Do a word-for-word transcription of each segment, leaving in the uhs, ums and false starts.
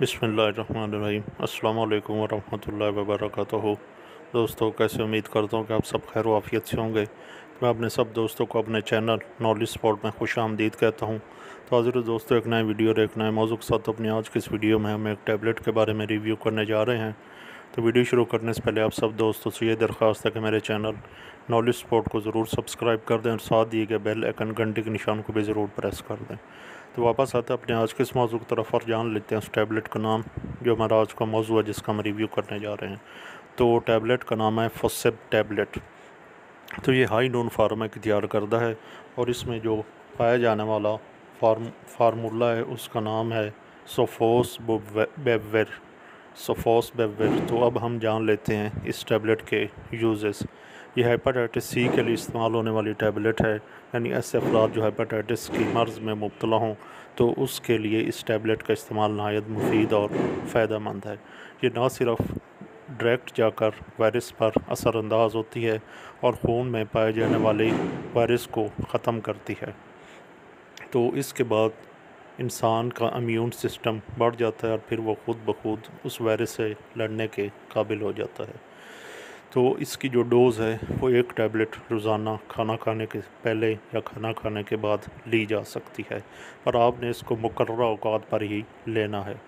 बिस्मिल्लाहिर्रहमानिर्रहीम, अस्सलामु अलैकुम वरहमतुल्लाहि वबरकातुहू। दोस्तों, कैसे उम्मीद करता हूँ कि आप सब खैर वाफियत से होंगे। मैं अपने सब दोस्तों को अपने चैनल नॉलेज स्पॉट में खुश आमदीद कहता हूँ। तो हाज़िर दोस्तों, एक नए वीडियो और एक नए मौजू के साथ अपनी आज की इस वीडियो में हम एक टैबलेट के बारे में रिव्यू करने जा रहे हैं। तो वीडियो शुरू करने से पहले आप सब दोस्तों से ये दरख्वास्त है कि मेरे चैनल नॉलेज स्पॉट को ज़रूर सब्सक्राइब कर दें और साथ दिए गए बेल आइकन घंटे के निशान को भी ज़रूर प्रेस कर दें। तो वापस आते हैं अपने आज के इस मौजू की तरफ और जान लेते हैं उस टैबलेट का नाम जो हमारा आज का मौजू है, जिसका हम रिव्यू करने जा रहे हैं। तो टैबलेट का नाम है फोसेप टैबलेट। तो ये हाई नोन फार्मा की तैयार करदा है और इसमें जो पाया जाने वाला फार्म फार्मूला है उसका नाम है सोफोसबुविर सोफोसबुविर। तो अब हम जान लेते हैं इस टैबलेट के यूजेस। यह हेपेटाइटिस सी के लिए इस्तेमाल होने वाली टैबलेट है, यानी ऐसे अफराद जो हेपेटाइटिस की मर्ज़ में मुब्तला हों तो उसके लिए इस टैबलेट का इस्तेमाल नहायत मुफीद और फ़ायदेमंद है। ये ना सिर्फ डायरेक्ट जाकर वायरस पर असरअंदाज होती है और खून में पाए जाने वाले वायरस को ख़त्म करती है, तो इसके बाद इंसान का इम्यून सिस्टम बढ़ जाता है और फिर वो ख़ुद बखुद उस वायरस से लड़ने के काबिल हो जाता है। तो इसकी जो डोज़ है वो एक टैबलेट रोज़ाना खाना खाने के पहले या खाना खाने के बाद ली जा सकती है, पर आपने इसको मुकर्रर औकात पर ही लेना है।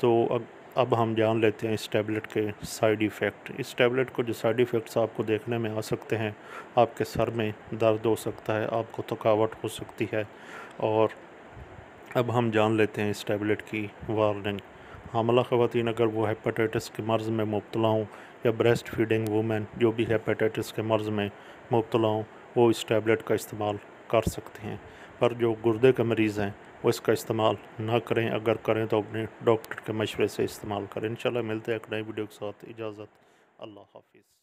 तो अब अब हम जान लेते हैं इस टैबलेट के साइड इफ़ेक्ट। इस टैबलेट को जो साइड इफ़ेक्ट्स आपको देखने में आ सकते हैं, आपके सर में दर्द हो सकता है, आपको थकावट हो सकती है। और अब हम जान लेते हैं इस टैबलेट की वार्निंग। हामला ख़वातीन अगर वो हेपेटाइटिस के मर्ज़ में मुब्तला हों या ब्रेस्ट फीडिंग वूमेन जो भी हेपेटाइटिस के मर्ज़ में मुब्तला हों वो इस टैबलेट का इस्तेमाल कर सकते हैं, पर जो गुर्दे के मरीज़ हैं वो इसका इस्तेमाल ना करें। अगर करें तो अपने डॉक्टर के मशवरे से इस्तेमाल करें। इंशाल्लाह मिलते हैं एक नई वीडियो के साथ। इजाज़त, अल्लाह हाफ़िज़।